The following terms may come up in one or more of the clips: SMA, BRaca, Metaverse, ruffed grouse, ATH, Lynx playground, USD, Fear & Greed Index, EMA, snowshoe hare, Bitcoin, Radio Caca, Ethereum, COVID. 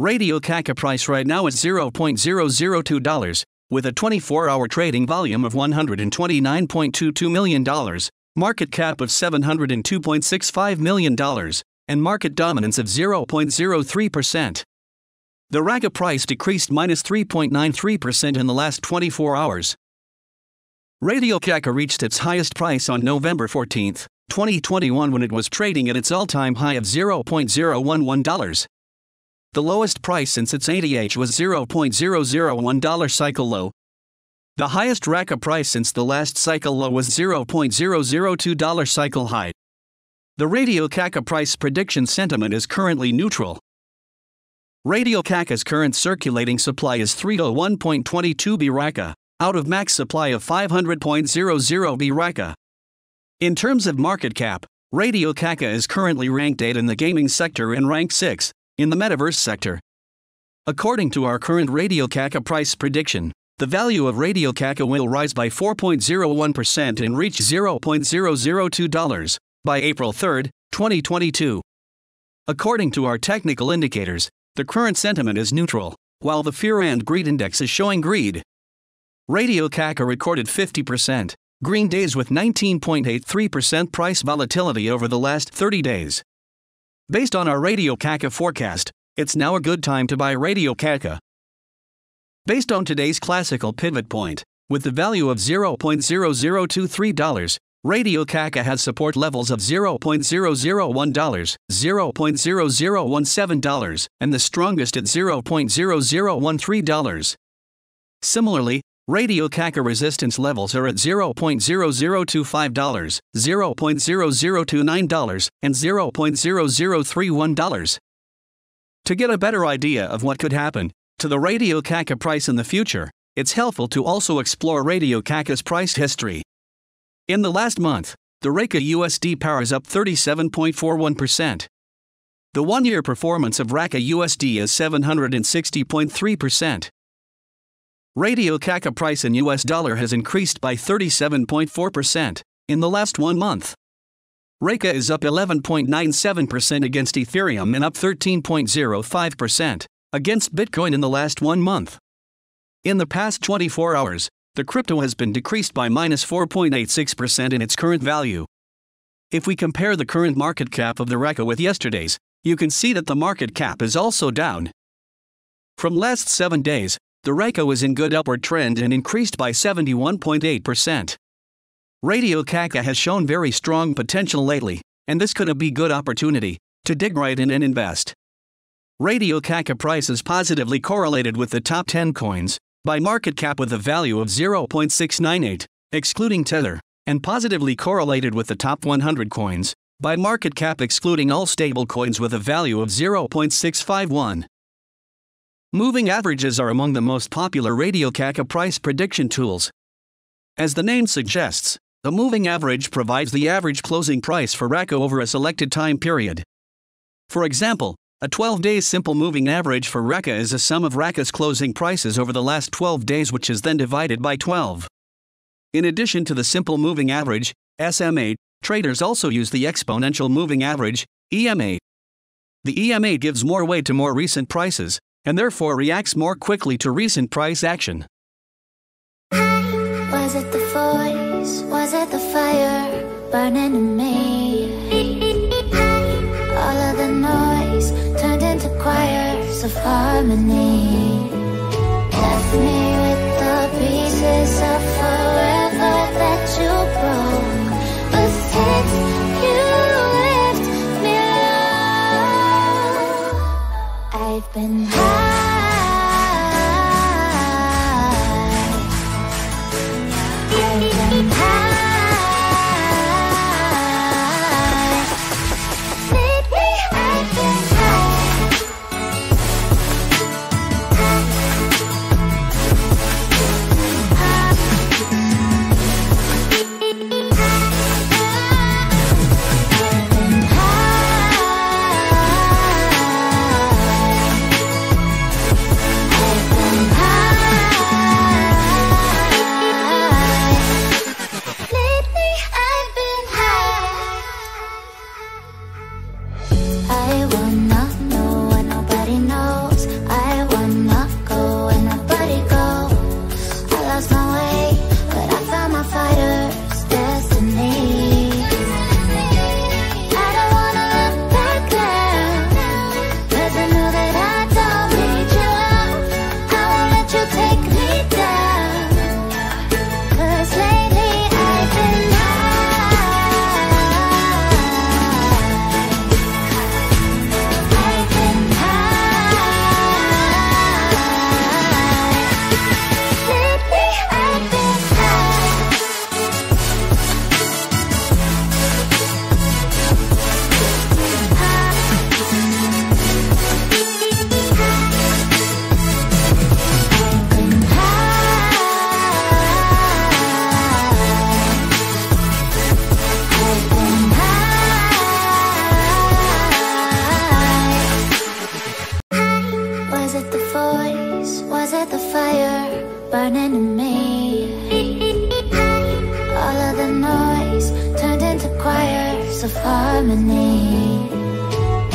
Radio Caca price right now is $0.002, with a 24-hour trading volume of $129.22 million, market cap of $702.65 million, and market dominance of 0.03%. The Caca price decreased -3.93% in the last 24 hours. Radio Caca reached its highest price on November 14, 2021, when it was trading at its all-time high of $0.011. The lowest price since its ATH was $0.001 cycle low. The highest Caca price since the last cycle low was $0.002 cycle high. The Radio Caca price prediction sentiment is currently neutral. Radio Caca's current circulating supply is 301.22 BRaca, out of max supply of 500.00 BRaca. In terms of market cap, Radio Caca is currently ranked 8 in the gaming sector and ranked 6 in the metaverse sector. According to our current Radio Caca price prediction, the value of Radio Caca will rise by 4.01% and reach $0.002 by April 3, 2022. According to our technical indicators, the current sentiment is neutral, while the fear and greed index is showing greed. Radio Caca recorded 50% green days with 19.83% price volatility over the last 30 days. Based on our Radio Caca forecast, it's now a good time to buy Radio Caca. Based on today's classical pivot point, with the value of $0.0023, Radio Caca has support levels of $0.001, $0.0017, and the strongest at $0.0013. Similarly, Radio Caca resistance levels are at $0.0025, $0.0029, and $0.0031. To get a better idea of what could happen to the Radio Caca price in the future, it's helpful to also explore Radio Caca's price history. In the last month, the Caca USD pair is up 37.41%. The one-year performance of Caca USD is 760.3%. Radio Caca price in US dollar has increased by 37.4% in the last 1 month. Caca is up 11.97% against Ethereum and up 13.05% against Bitcoin in the last 1 month. In the past 24 hours, the crypto has been decreased by -4.86% in its current value. If we compare the current market cap of the Caca with yesterday's, you can see that the market cap is also down. From last 7 days, the Caca was in good upward trend and increased by 71.8%. Radio Caca has shown very strong potential lately, and this could be a good opportunity to dig right in and invest. Radio Caca price is positively correlated with the top 10 coins by market cap with a value of 0.698, excluding Tether, and positively correlated with the top 100 coins by market cap excluding all stable coins with a value of 0.651. Moving averages are among the most popular Radio Caca price prediction tools. As the name suggests, the moving average provides the average closing price for Caca over a selected time period. For example, a 12-day simple moving average for Caca is a sum of Caca's closing prices over the last 12 days, which is then divided by 12. In addition to the simple moving average, SMA, traders also use the exponential moving average, EMA. The EMA gives more weight to more recent prices, and therefore reacts more quickly to recent price action. Was it the voice? Was it the fire burning in me? All of the noise turned into choirs of harmony. Left me with the pieces of forever that you broke. But since you left me alone, I've been high. it the voice? Was it the fire burning in me? All of the noise turned into choirs of harmony.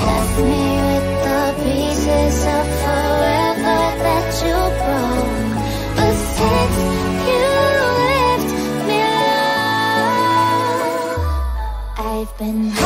Left me with the pieces of forever that you broke. But since you left me alone, I've been